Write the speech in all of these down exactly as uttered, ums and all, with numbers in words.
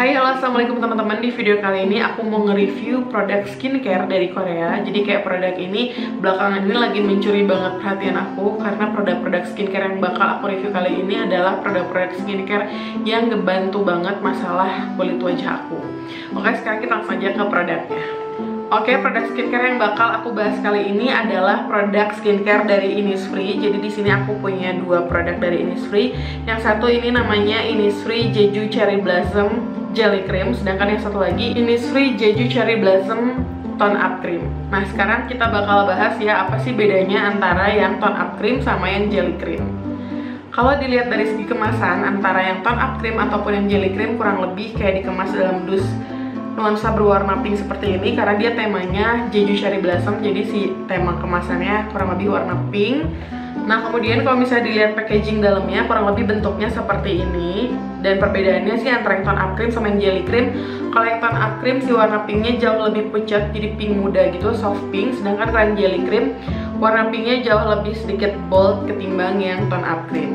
Hai, halo, assalamualaikum teman-teman. Di video kali ini aku mau nge-review produk skincare dari Korea. Jadi kayak produk ini belakangan ini lagi mencuri banget perhatian aku, karena produk-produk skincare yang bakal aku review kali ini adalah produk-produk skincare yang ngebantu banget masalah kulit wajah aku. Oke, sekarang kita langsung aja ke produknya. Oke, produk skincare yang bakal aku bahas kali ini adalah produk skincare dari Innisfree. Jadi di sini aku punya dua produk dari Innisfree. Yang satu ini namanya Innisfree Jeju Cherry Blossom Jelly Cream, sedangkan yang satu lagi Innisfree Jeju Cherry Blossom Tone Up Cream. Nah, sekarang kita bakal bahas ya apa sih bedanya antara yang Tone Up Cream sama yang Jelly Cream. Kalau dilihat dari segi kemasan, antara yang Tone Up Cream ataupun yang Jelly Cream kurang lebih kayak dikemas dalam dus nuansa berwarna pink seperti ini, karena dia temanya Jeju Cherry Blossom, jadi si tema kemasannya kurang lebih warna pink. Nah, kemudian kalau misalnya dilihat packaging dalamnya, kurang lebih bentuknya seperti ini. Dan perbedaannya sih antara yang Tone Up Cream sama yang Jelly Cream. Kalau yang Tone Up Cream si warna pinknya jauh lebih pucat, jadi pink muda gitu, soft pink. Sedangkan kalau yang Jelly Cream, warna pinknya jauh lebih sedikit bold ketimbang yang Tone Up Cream.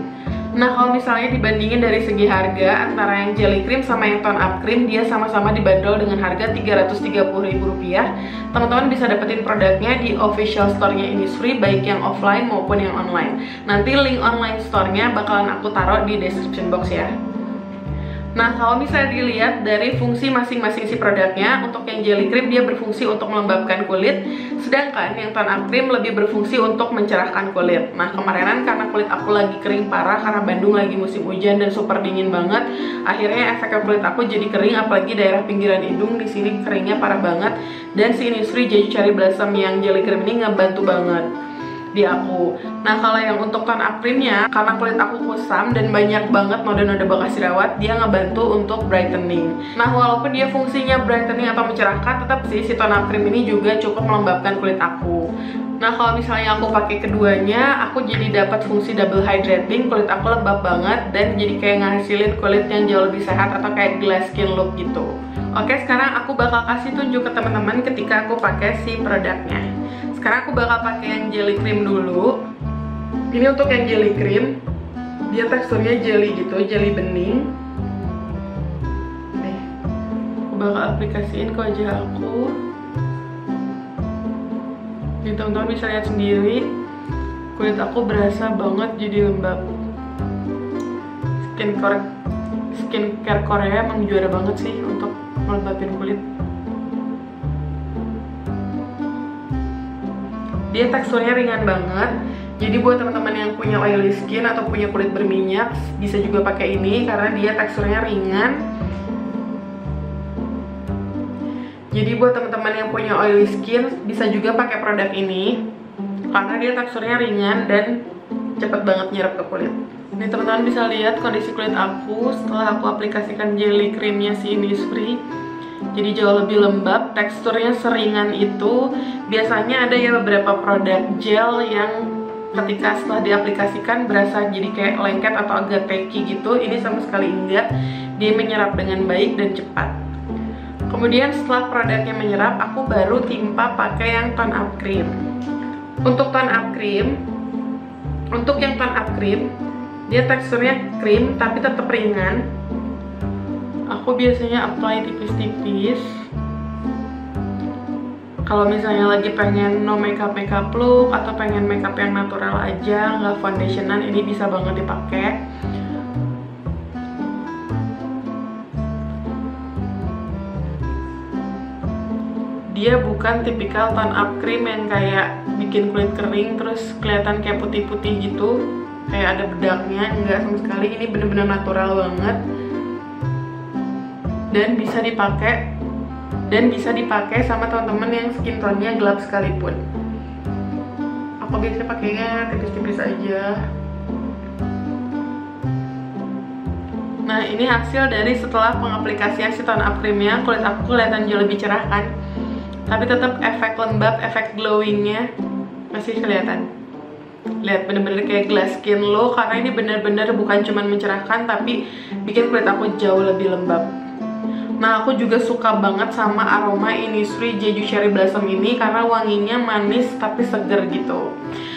Nah, kalau misalnya dibandingin dari segi harga, antara yang Jelly Cream sama yang Tone Up Cream, dia sama-sama dibanderol dengan harga tiga ratus tiga puluh ribu rupiah. Teman-teman bisa dapetin produknya di official store-nya Innisfree, baik yang offline maupun yang online. Nanti link online store-nya bakalan aku taruh di description box ya. Nah, kalau misalnya dilihat dari fungsi masing-masing si produknya, untuk yang Jelly Cream dia berfungsi untuk melembabkan kulit, sedangkan yang Tone Up Cream lebih berfungsi untuk mencerahkan kulit. Nah, kemarinan karena kulit aku lagi kering parah, karena Bandung lagi musim hujan dan super dingin banget, akhirnya efeknya kulit aku jadi kering, apalagi daerah pinggiran hidung di sini keringnya parah banget. Dan si Innisfree Jeju Cherry Blossom yang Jelly Cream ini ngebantu banget di aku. Nah, kalau yang untuk Tone Up Creamnya, karena kulit aku kusam dan banyak banget noda-noda bekas jerawat, dia ngebantu untuk brightening. Nah, walaupun dia fungsinya brightening atau mencerahkan, tetap sih si Tone Up Cream ini juga cukup melembabkan kulit aku. Nah, kalau misalnya aku pakai keduanya, aku jadi dapat fungsi double hydrating, kulit aku lembab banget dan jadi kayak ngasilin kulit yang jauh lebih sehat atau kayak glass skin look gitu. Oke, sekarang aku bakal kasih tunjuk ke teman-teman ketika aku pakai si produknya. Sekarang aku bakal pakai yang Jelly Cream dulu. Ini untuk yang Jelly Cream, dia teksturnya jelly gitu, jelly bening. Nih, aku bakal aplikasiin ke wajah aku. Nih, teman-teman bisa lihat sendiri, kulit aku berasa banget jadi lembab. Skincare, skincare Korea emang juara banget sih untuk melembabin kulit. Dia teksturnya ringan banget, jadi buat teman-teman yang punya oily skin atau punya kulit berminyak bisa juga pakai ini, karena dia teksturnya ringan. Jadi buat teman-teman yang punya oily skin bisa juga pakai produk ini, karena dia teksturnya ringan dan cepet banget nyerap ke kulit. Ini teman-teman bisa lihat kondisi kulit aku setelah aku aplikasikan jelly creamnya si Innisfree. Jadi jauh lebih lembab, teksturnya seringan itu. Biasanya ada ya beberapa produk gel yang ketika setelah diaplikasikan berasa jadi kayak lengket atau agak tacky gitu. Ini sama sekali enggak, dia menyerap dengan baik dan cepat. Kemudian setelah produknya menyerap, aku baru timpa pakai yang Tone Up Cream. Untuk Tone Up Cream, untuk yang Tone Up Cream, dia teksturnya krim tapi tetap ringan. Aku biasanya apply tipis-tipis. Kalau misalnya lagi pengen no makeup makeup look atau pengen makeup yang natural aja, nggak foundationan, ini bisa banget dipakai. Dia bukan tipikal Tone Up Cream yang kayak bikin kulit kering terus kelihatan kayak putih-putih gitu, kayak ada bedaknya, enggak sama sekali. Ini bener-bener natural banget. Dan bisa dipakai dan bisa dipakai sama teman-teman yang skin tone-nya gelap sekalipun. Aku biasanya pakainya tipis-tipis aja. Nah, ini hasil dari setelah pengaplikasian si Tone Up Cream-nya. Kulit aku kelihatan jauh lebih cerah kan, tapi tetap efek lembab, efek glowing-nya masih kelihatan. Lihat, bener-bener kayak glass skin look, karena ini bener-bener bukan cuman mencerahkan tapi bikin kulit aku jauh lebih lembab. Nah, aku juga suka banget sama aroma Innisfree Jeju Cherry Blossom ini karena wanginya manis tapi seger gitu.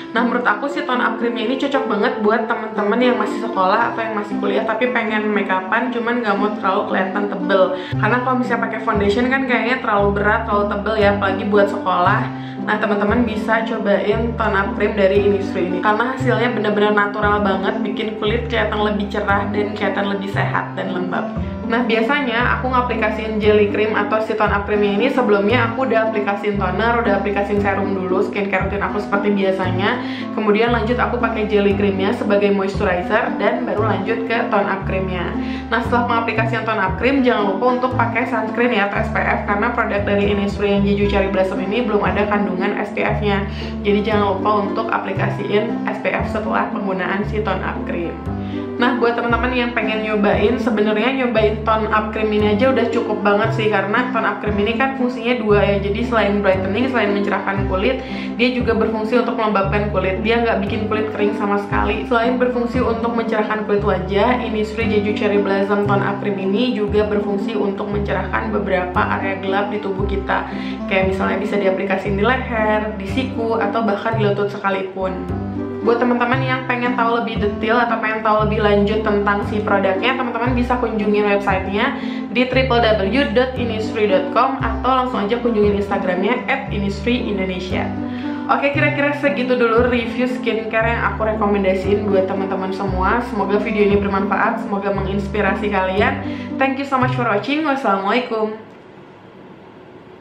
Nah, menurut aku sih tone up creamnya ini cocok banget buat teman-teman yang masih sekolah atau yang masih kuliah tapi pengen make upan cuman gak mau terlalu kelihatan tebel. Karena kalau misalnya pakai foundation kan kayaknya terlalu berat, terlalu tebel ya, apalagi buat sekolah. Nah, teman-teman bisa cobain tone up cream dari Innisfree ini karena hasilnya bener-bener natural banget, bikin kulit kelihatan lebih cerah dan kelihatan lebih sehat dan lembab. Nah, biasanya aku ngaplikasiin jelly cream atau si tone up creamnya ini sebelumnya aku udah aplikasiin toner, udah aplikasiin serum dulu, skincare rutin aku seperti biasanya. Kemudian lanjut aku pakai jelly creamnya sebagai moisturizer dan baru lanjut ke tone up creamnya. Nah, setelah pengaplikasian tone up cream jangan lupa untuk pakai sunscreen ya atau S P F karena produk dari Innisfree yang Jeju Cherry Blossom ini belum ada kandungan S P F-nya. Jadi jangan lupa untuk aplikasiin S P F setelah penggunaan si tone up cream. Nah, buat teman-teman yang pengen nyobain, sebenarnya nyobain tone up cream ini aja udah cukup banget sih karena tone up cream ini kan fungsinya dua ya. Jadi selain brightening, selain mencerahkan kulit, dia juga berfungsi untuk melembabkan kulit. Dia nggak bikin kulit kering sama sekali. Selain berfungsi untuk mencerahkan kulit wajah, Innisfree Jeju Cherry Blossom tone up cream ini juga berfungsi untuk mencerahkan beberapa area gelap di tubuh kita. Kayak misalnya bisa diaplikasikan di leher, di siku, atau bahkan di lutut sekalipun. Buat teman-teman yang pengen tahu lebih detail atau pengen tahu lebih lanjut tentang si produknya, teman-teman bisa kunjungin websitenya di w w w titik innisfree titik com atau langsung aja kunjungin Instagramnya at innisfree indonesia. Oke, kira-kira segitu dulu review skincare yang aku rekomendasiin buat teman-teman semua. Semoga video ini bermanfaat, semoga menginspirasi kalian. Thank you so much for watching. Wassalamualaikum.